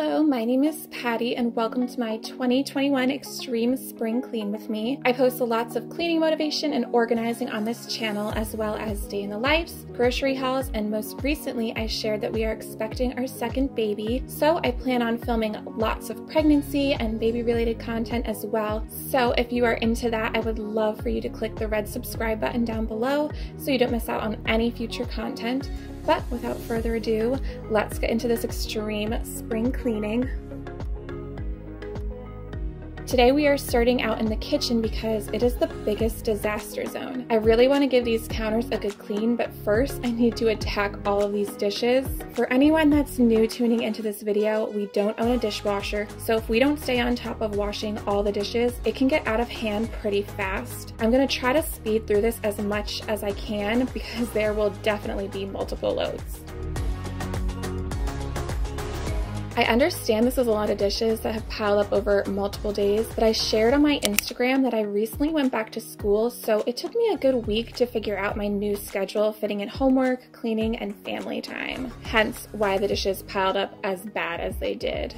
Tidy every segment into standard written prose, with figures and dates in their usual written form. Hello, my name is Patty and welcome to my 2021 Extreme Spring Clean with me. I post lots of cleaning motivation and organizing on this channel, as well as day in the lives, grocery hauls, and most recently I shared that we are expecting our second baby, so I plan on filming lots of pregnancy and baby related content as well. So if you are into that, I would love for you to click the red subscribe button down below so you don't miss out on any future content. But without further ado, let's get into this extreme spring cleaning. Today we are starting out in the kitchen because it is the biggest disaster zone. I really want to give these counters a good clean, but first I need to attack all of these dishes. For anyone that's new tuning into this video, we don't own a dishwasher, so if we don't stay on top of washing all the dishes, it can get out of hand pretty fast. I'm going to try to speed through this as much as I can because there will definitely be multiple loads. I understand this is a lot of dishes that have piled up over multiple days, but I shared on my Instagram that I recently went back to school, so it took me a good week to figure out my new schedule fitting in homework, cleaning, and family time. Hence why the dishes piled up as bad as they did.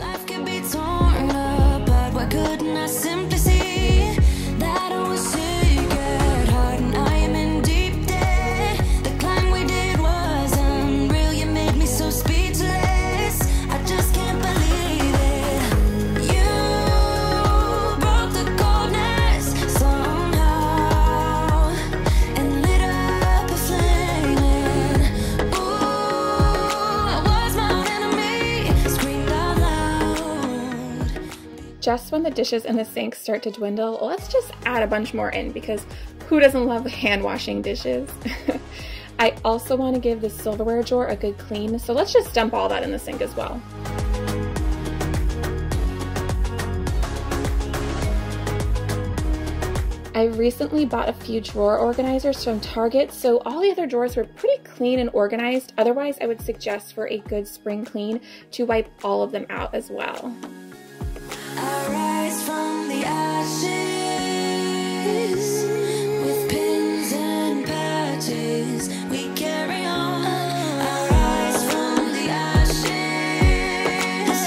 Life can be torn up, but why couldn't I simply see that I was secret heart and I am in deep debt? The climb we did was unreal, you made me so speechless. Just when the dishes in the sink start to dwindle, let's just add a bunch more in because who doesn't love hand washing dishes? I also want to give the silverware drawer a good clean, so let's just dump all that in the sink as well. I recently bought a few drawer organizers from Target, so all the other drawers were pretty clean and organized. Otherwise, I would suggest for a good spring clean to wipe all of them out as well. I rise from the ashes with pins and patches. We carry on. I rise from the ashes.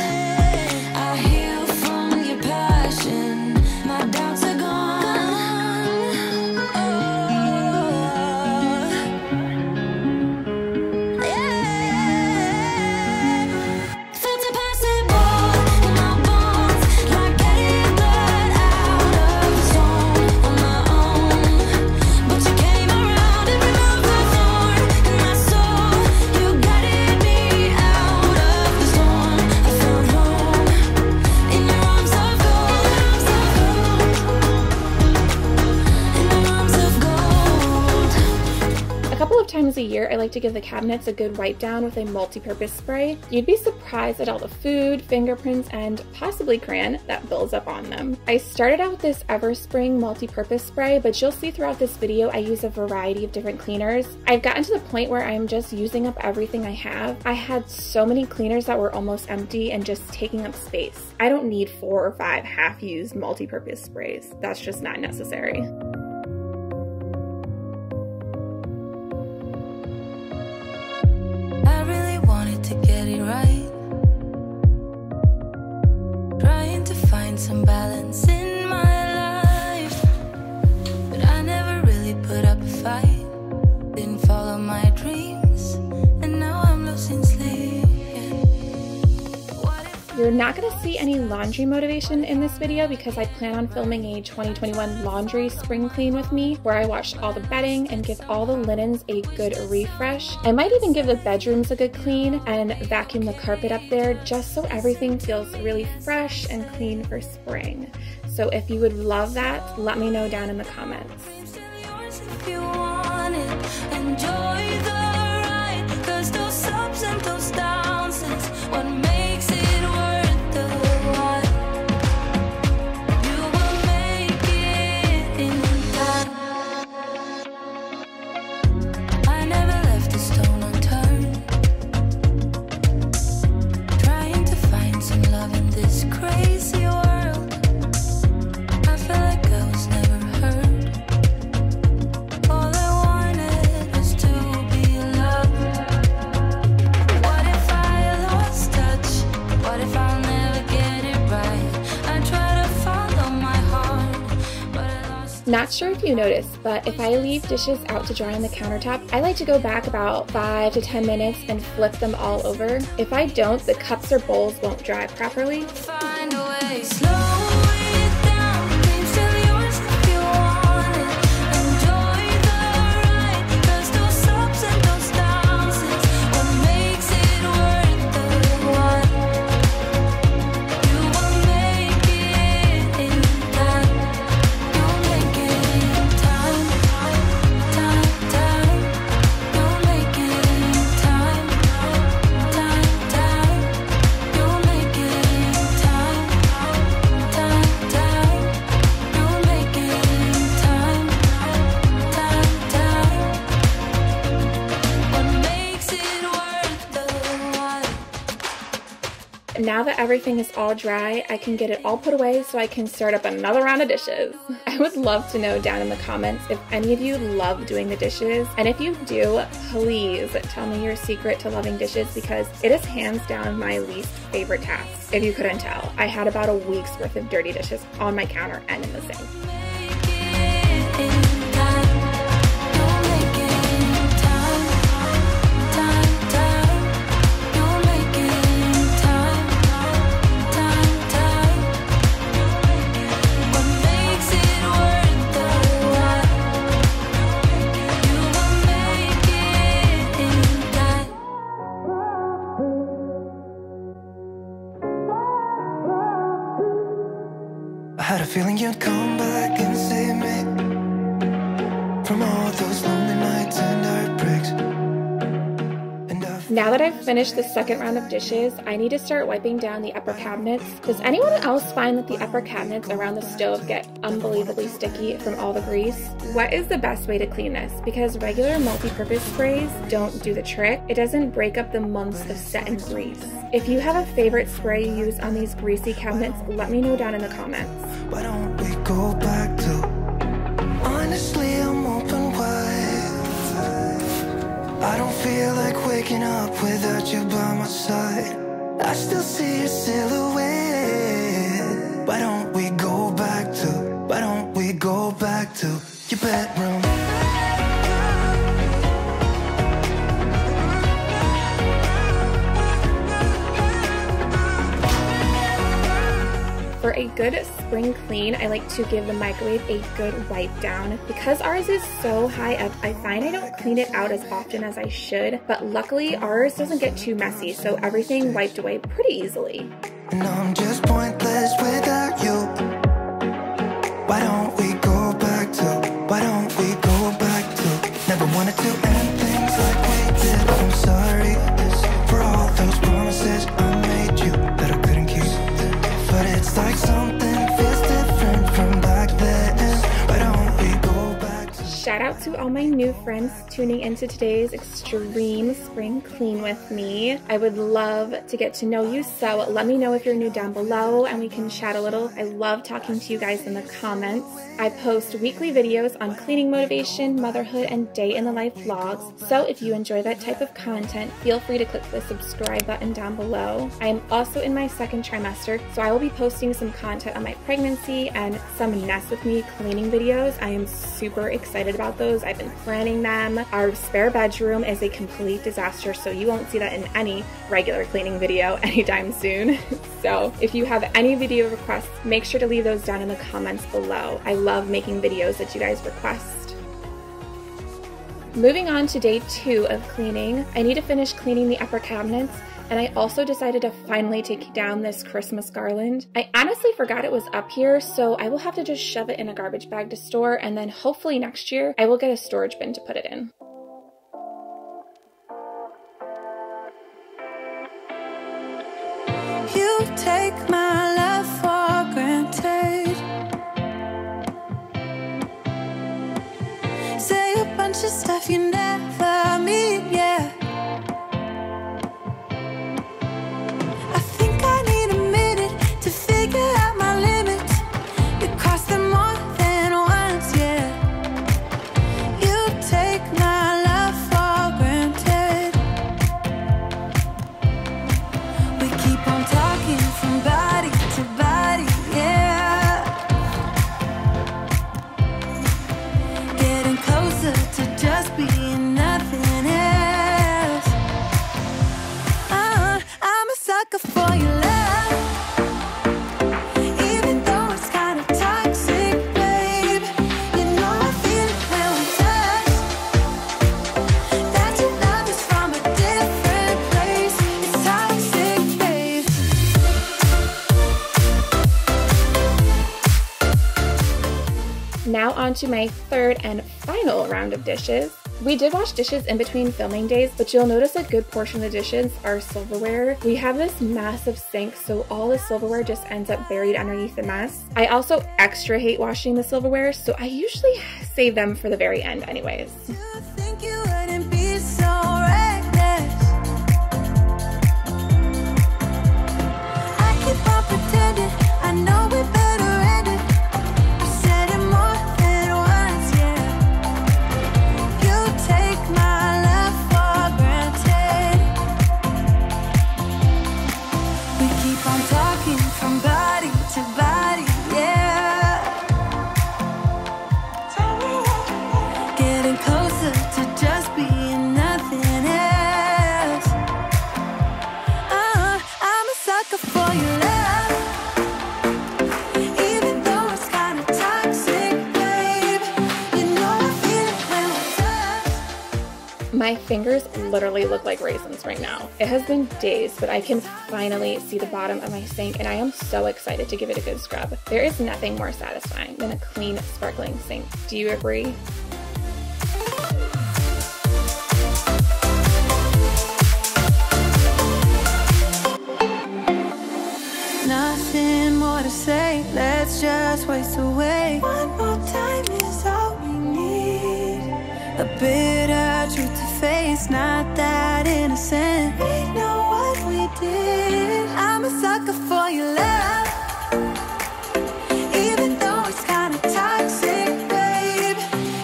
I heal from your passion. My doubts are gone. Oh. Yeah. If it's impossible. Times a year, I like to give the cabinets a good wipe down with a multi-purpose spray. You'd be surprised at all the food, fingerprints, and possibly crayon that builds up on them. I started out with this Everspring multi-purpose spray, but you'll see throughout this video I use a variety of different cleaners. I've gotten to the point where I'm just using up everything I have. I had so many cleaners that were almost empty and just taking up space. I don't need 4 or 5 half-used multi-purpose sprays. That's just not necessary. Some balance in my life, but I never really put up a fight, didn't follow my dreams, and now I'm losing sleep. You're not going to see any laundry motivation in this video because I plan on filming a 2021 laundry spring clean with me where I wash all the bedding and give all the linens a good refresh. I might even give the bedrooms a good clean and vacuum the carpet up there just so everything feels really fresh and clean for spring. So if you would love that, let me know down in the comments. Not sure if you notice, but if I leave dishes out to dry on the countertop, I like to go back about 5 to 10 minutes and flip them all over. If I don't, the cups or bowls won't dry properly. Find a way, slow. Now that everything is all dry, I can get it all put away so I can start up another round of dishes. I would love to know down in the comments if any of you love doing the dishes, and if you do, please tell me your secret to loving dishes, because it is hands down my least favorite task. If you couldn't tell, I had about a week's worth of dirty dishes on my counter and in the sink. Had a feeling you'd come back and save me from all those lonely nights and heartbreaks. Now that I've finished the second round of dishes, I need to start wiping down the upper cabinets. Does anyone else find that the upper cabinets around the stove get unbelievably sticky from all the grease? What is the best way to clean this? Because regular multi-purpose sprays don't do the trick. It doesn't break up the months of set-in grease. If you have a favorite spray you use on these greasy cabinets, let me know down in the comments. Why don't we go back to honestly? I'm open wide. I don't feel like waking up without you by my side. I still see your silhouette. Why don't we go back to? Why don't we go back to your bedroom? For a good spring clean, I like to give the microwave a good wipe down. Because ours is so high up, I find I don't clean it out as often as I should, but luckily ours doesn't get too messy, so everything wiped away pretty easily. And I'm just pointless without you. Why don't we go back to, why don't we go back to, never wanted to end things like we did. I'm sorry for all those promises I made you that I couldn't keep. But it's like something feels different from back then. Why don't we go back to... Shout out to all my new friends tuning into today's extreme spring clean with me. I would love to get to know you, so let me know if you're new down below and we can chat a little. I love talking to you guys in the comments. I post weekly videos on cleaning motivation, motherhood, and day in the life vlogs, so if you enjoy that type of content, feel free to click the subscribe button down below. I am also in my second trimester, so I will be posting some content on my pregnancy and some Nest With Me cleaning videos. I am super excited about those. I've been planning them. Our spare bedroom is a complete disaster, so you won't see that in any regular cleaning video anytime soon. So if you have any video requests, make sure to leave those down in the comments below. I love making videos that you guys request. Moving on to day 2 of cleaning, I need to finish cleaning the upper cabinets, and I also decided to finally take down this Christmas garland. I honestly forgot it was up here, so I will have to just shove it in a garbage bag to store, and then hopefully next year I will get a storage bin to put it in. You take my love for granted. Say a bunch of stuff you never mean, yeah. I think I need a minute to figure out my limits. You cross them more than once, yeah. You take my love for granted. We keep on talking from body to body, yeah. now on to my third and final round of dishes. We did wash dishes in between filming days, but you'll notice a good portion of the dishes are silverware. We have this massive sink, so all the silverware just ends up buried underneath the mess. I also extra hate washing the silverware, so I usually save them for the very end anyways. My fingers literally look like raisins right now. It has been days, but I can finally see the bottom of my sink, and I am so excited to give it a good scrub. There is nothing more satisfying than a clean, sparkling sink. Do you agree? Nothing more to say, let's just waste away. One more time is all we need. A bitter truth to face, not that innocent. We know what we did. I'm a sucker for your love, even though it's kind of toxic, babe.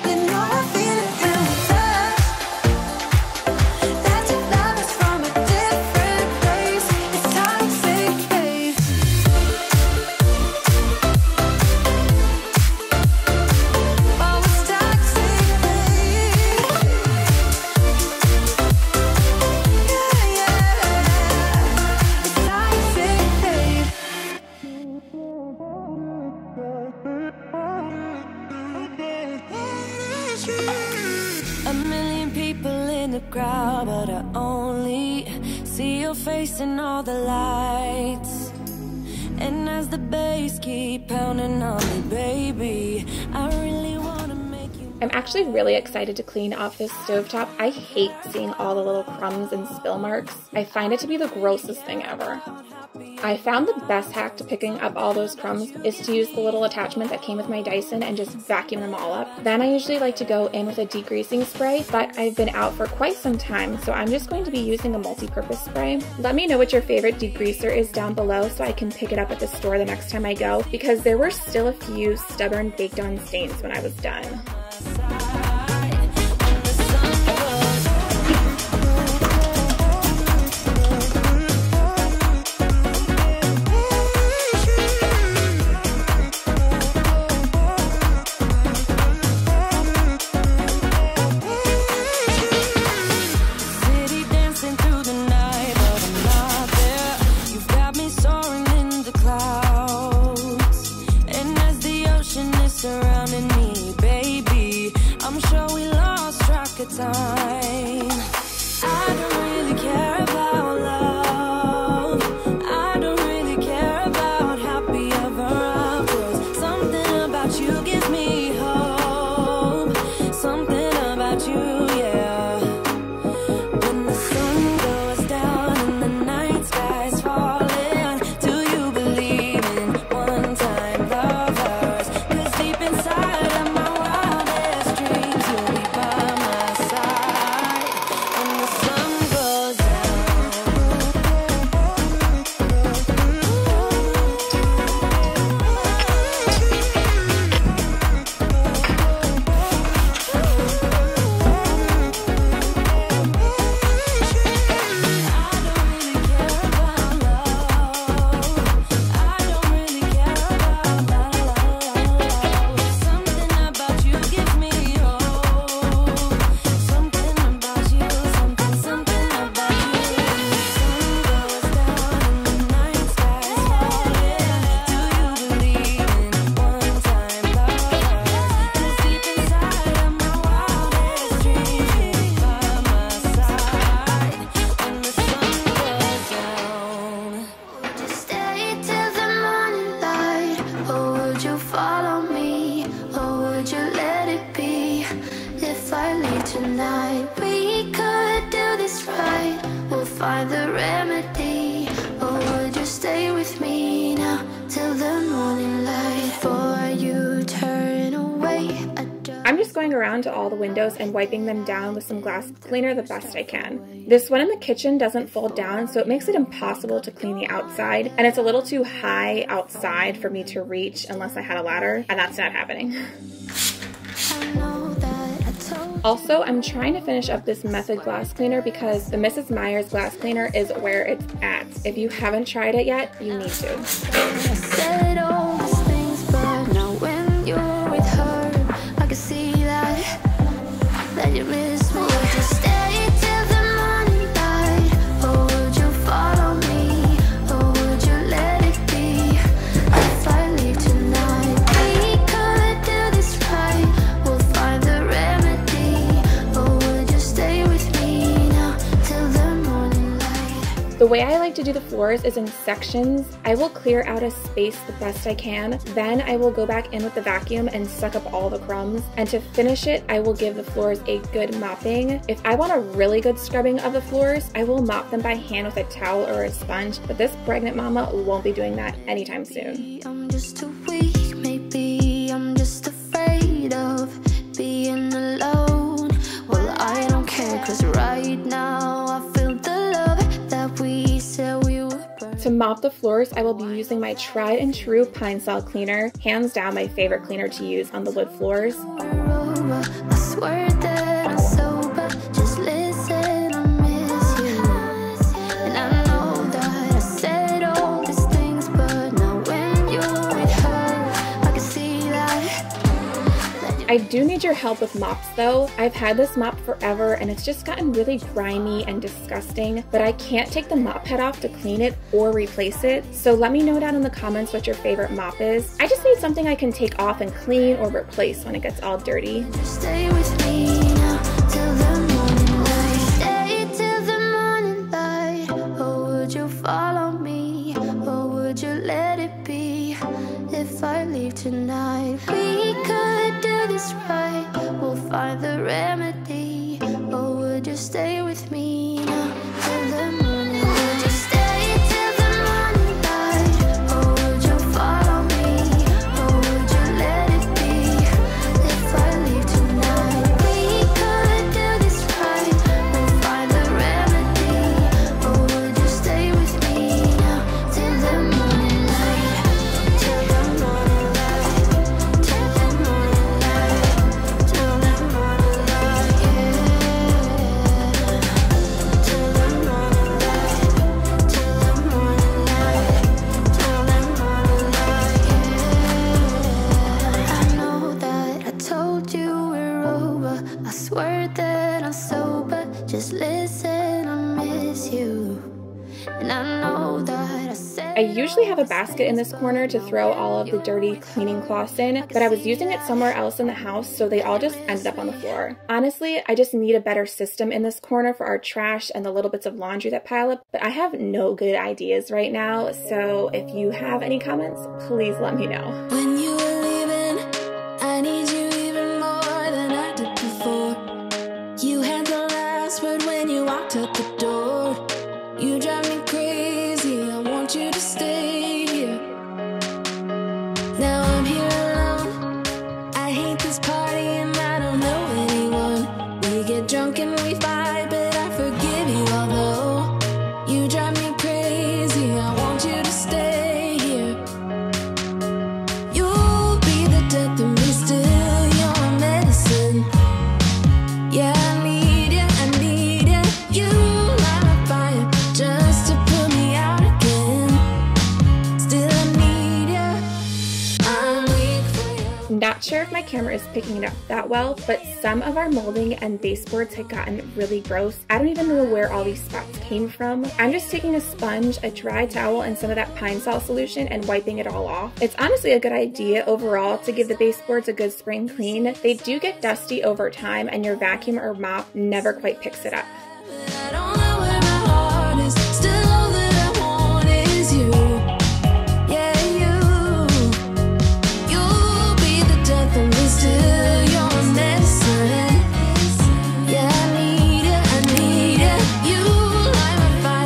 You know I feel it when we touch. That your love is from a different place. It's toxic, babe. Oh, it's toxic, babe. A million people in the crowd, but I only see your face in all the lights. And as the bass keep pounding on me, baby, I really wanna make you. I'm actually really excited to clean off this stovetop. I hate seeing all the little crumbs and spill marks. I find it to be the grossest thing ever. I found the best hack to picking up all those crumbs is to use the little attachment that came with my Dyson and just vacuum them all up. Then I usually like to go in with a degreasing spray, but I've been out for quite some time, so I'm just going to be using a multi-purpose spray. Let me know what your favorite degreaser is down below so I can pick it up at the store the next time I go, because there were still a few stubborn baked-on stains when I was done. find the remedy, or would you stay with me now till the morning light? For you turn away. I'm just going around to all the windows and wiping them down with some glass cleaner the best I can. This one in the kitchen doesn't fold down, so it makes it impossible to clean the outside, and it's a little too high outside for me to reach unless I had a ladder, and that's not happening. Also, I'm trying to finish up this Method glass cleaner because the Mrs. Meyers glass cleaner is where it's at. If you haven't tried it yet, you need to. The way I like to do the floors is in sections. I will clear out a space the best I can, then I will go back in with the vacuum and suck up all the crumbs, and to finish it I will give the floors a good mopping. If I want a really good scrubbing of the floors, I will mop them by hand with a towel or a sponge, but this pregnant mama won't be doing that anytime soon. I'm just too weak, maybe I'm just afraid of being alone. Well, I don't care, cause right now I feel the love that we said we would burn. To mop the floors, I will be using my tried and true Pine-Sol cleaner, hands down my favorite cleaner to use on the wood floors. I swear that I'm sober, just listen, I miss you. And I know that I said all these things, but now when you're with her, I can see that. I do need your help with mops though. I've had this mop forever and it's just gotten really grimy and disgusting, but I can't take the mop head off to clean it or replace it. So let me know down in the comments what your favorite mop is. I just need something I can take off and clean or replace when it gets all dirty. Stay with me now till the morning light. Stay till the morning light. Oh, would you follow me? Or would you let it be if I leave tonight? We could do this right. We'll find the remedy. Or would you stay with me now till the morning? I usually have a basket in this corner to throw all of the dirty cleaning cloths in, but I was using it somewhere else in the house, so they all just ended up on the floor. Honestly, I just need a better system in this corner for our trash and the little bits of laundry that pile up, but I have no good ideas right now, so if you have any comments, please let me know. When you were leaving, I need you even more than I did before. You had the last word when you walked out the door. You drive me crazy, I want you to stay here. Now I'm here alone, I hate this party and I don't know anyone. We get drunk and we fight, but I forgive you, although you drive me crazy, I want you to stay here. You'll be the death of me still, you're my medicine. Yeah, I need you, I need you. You light my fire just to put me out again. Still I need ya. I'm weak for ya. Not sure if my camera is picking it up that well, but some of our molding and baseboards had gotten really gross. I don't even know where all these spots came from. I'm just taking a sponge, a dry towel, and some of that Pine-Sol solution and wiping it all off. It's honestly a good idea overall to give the baseboards a good spring clean. They do get dusty over time and your vacuum or mop never quite picks it up. I don't know where my heart is, still all that I want is you. Yeah, you'll be the death of me still, you're a medicine. Yeah, I need it, you light my fire.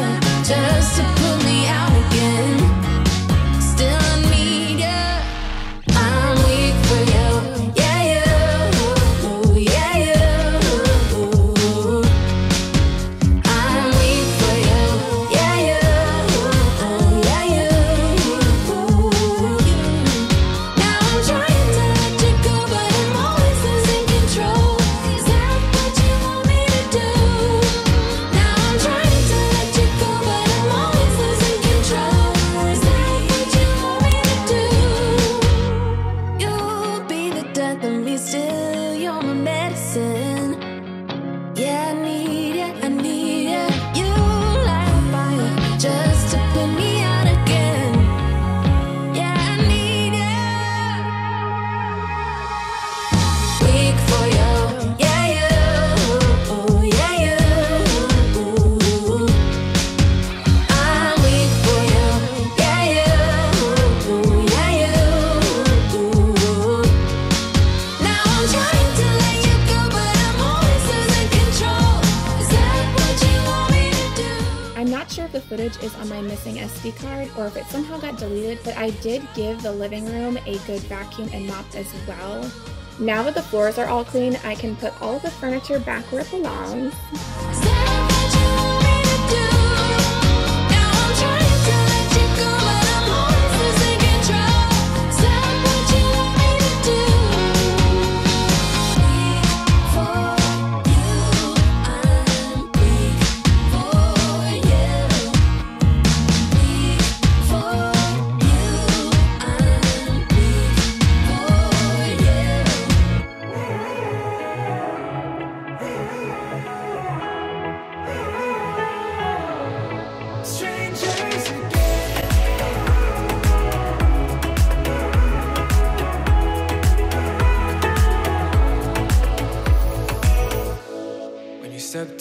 I'm not sure if the footage is on my missing SD card or if it somehow got deleted, but I did give the living room a good vacuum and mopped as well. Now that the floors are all clean, I can put all of the furniture back where it belongs.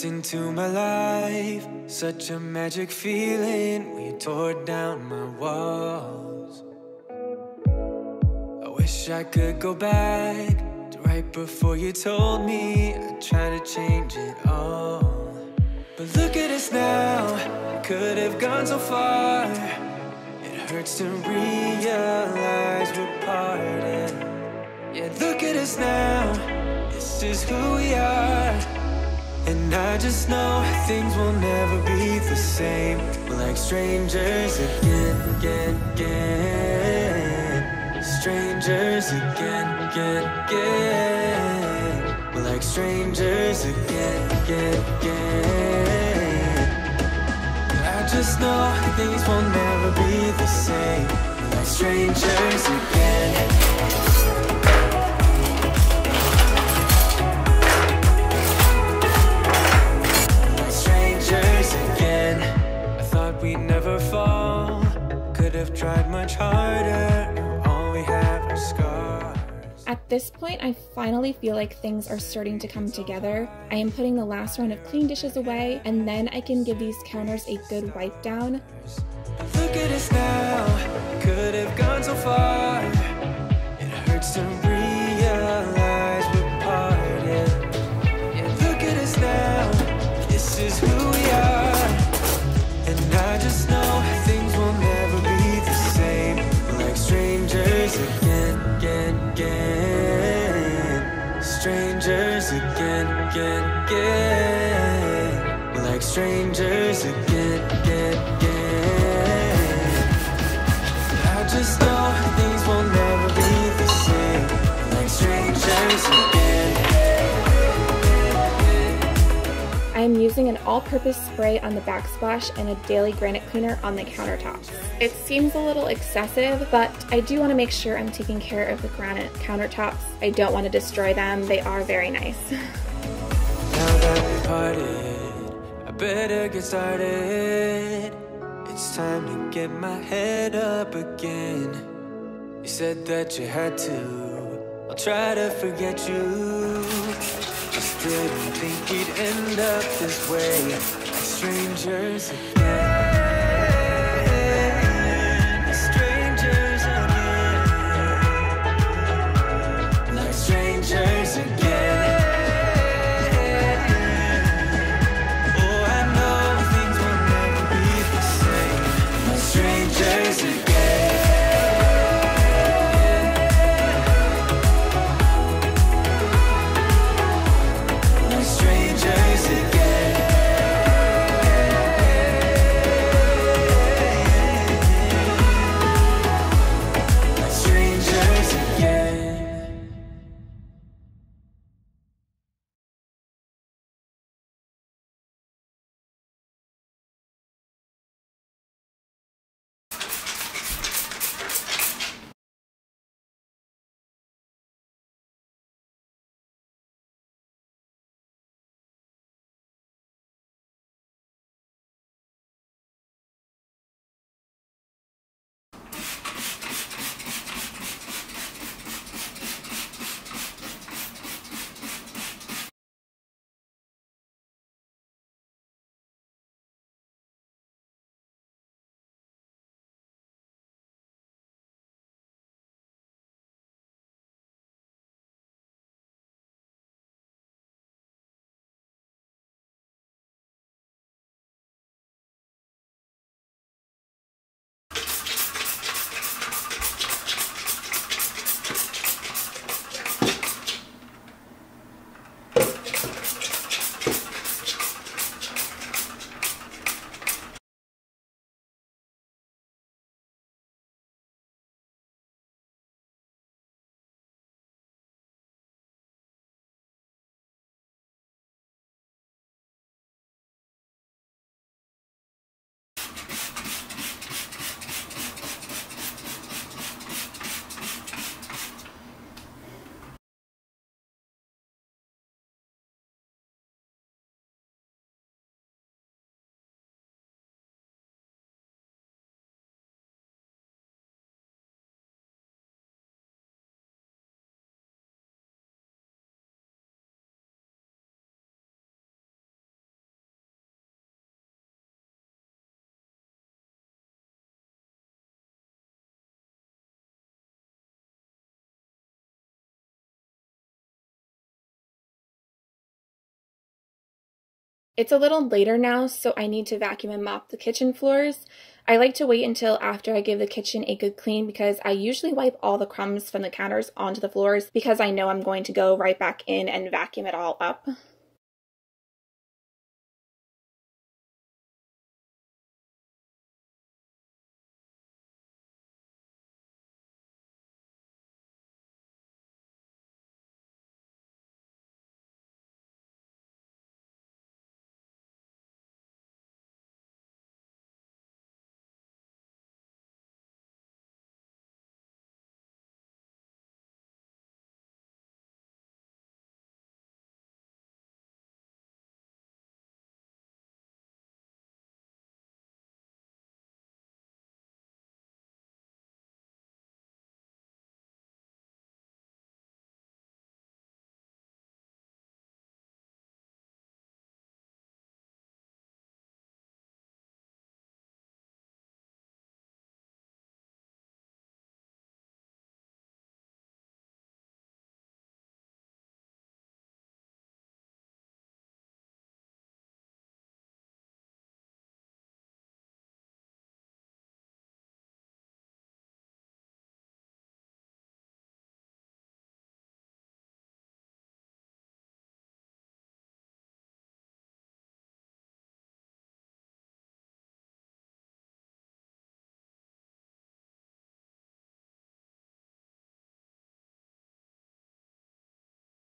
Into my life, such a magic feeling when you tore down my walls. I wish I could go back to right before you told me I'd try to change it all. But look at us now, I could have gone so far. It hurts to realize we're parted. Yeah, look at us now, this is who we are. And I just know things will never be the same. We're like strangers again, again, again. Strangers again, again, again. We're like strangers again, again, again. I just know things will never be the same. We're like strangers again. We'd never fall, could have tried much harder, all we have are scars. At this point, I finally feel like things are starting to come together. I am putting the last round of clean dishes away, and then I can give these counters a good wipe down. Look at us now, could have gone so far. It hurts to realize we're parted. Yeah, look at us now, this is who we are. I just know things will never be the same. We're like strangers again, again, again. Strangers again, again, again. We're like strangers again, again, again. I just know things will never be the same. We're like strangers again. I'm using an all-purpose spray on the backsplash and a daily granite cleaner on the countertops. It seems a little excessive, but I do want to make sure I'm taking care of the granite countertops. I don't want to destroy them. They are very nice. Now that we parted, I better get started. It's time to get my head up again. You said that you had to. I'll try to forget you. Just didn't think we'd end up this way, like strangers again, strangers again, like strangers again. Oh, I know things will never be the same, like strangers again. Strangers again. It's a little later now, so I need to vacuum and mop the kitchen floors. I like to wait until after I give the kitchen a good clean because I usually wipe all the crumbs from the counters onto the floors because I know I'm going to go right back in and vacuum it all up.